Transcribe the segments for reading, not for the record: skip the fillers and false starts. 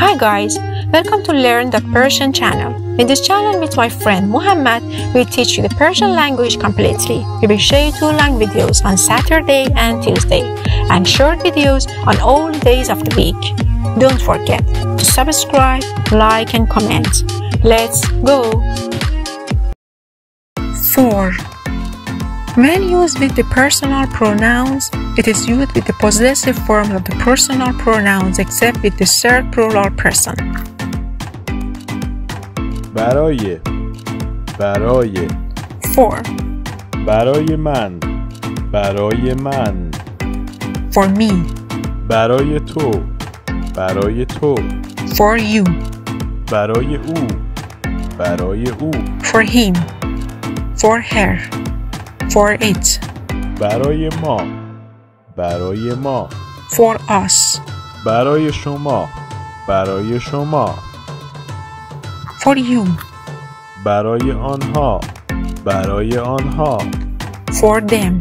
Hi guys, welcome to Learn the Persian channel. In this channel with my friend Muhammad, we teach you the Persian language completely. We will show you 2 long videos on Saturday and Tuesday, and short videos on all days of the week. Don't forget to subscribe, like and comment. Let's go! 4. When used with the personal pronouns, it is used with the possessive form of the personal pronouns except with the third plural person. برای برای 4. برای من برای من For me برای تو برای تو For you برای او برای او For him For her For it برای ما برای ما For us برای شما برای شما For you برای آنها برای آنها For them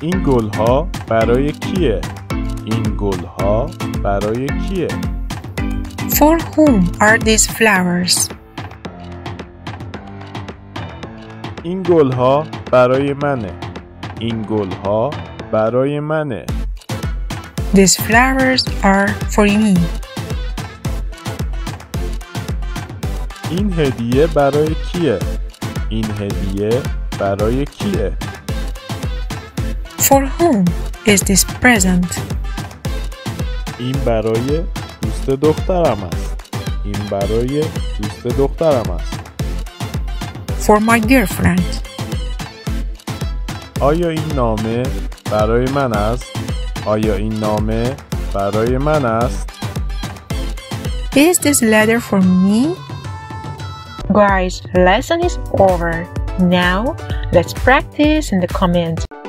این گلها برای کیه؟ این گلها برای کیه؟ For whom are these flowers? این گلها برای منه. این گلها برای منه. These flowers are for me. این هدیه برای کیه؟ این هدیه برای کیه؟ For whom is this present? این برای دوست دخترم است. این برای دوست دخترم است. For my girlfriend. آیا این نامه برای من است؟ آیا این نامه برای من است؟ Is this letter for me? Guys, lesson is over. Now, let's practice in the comments.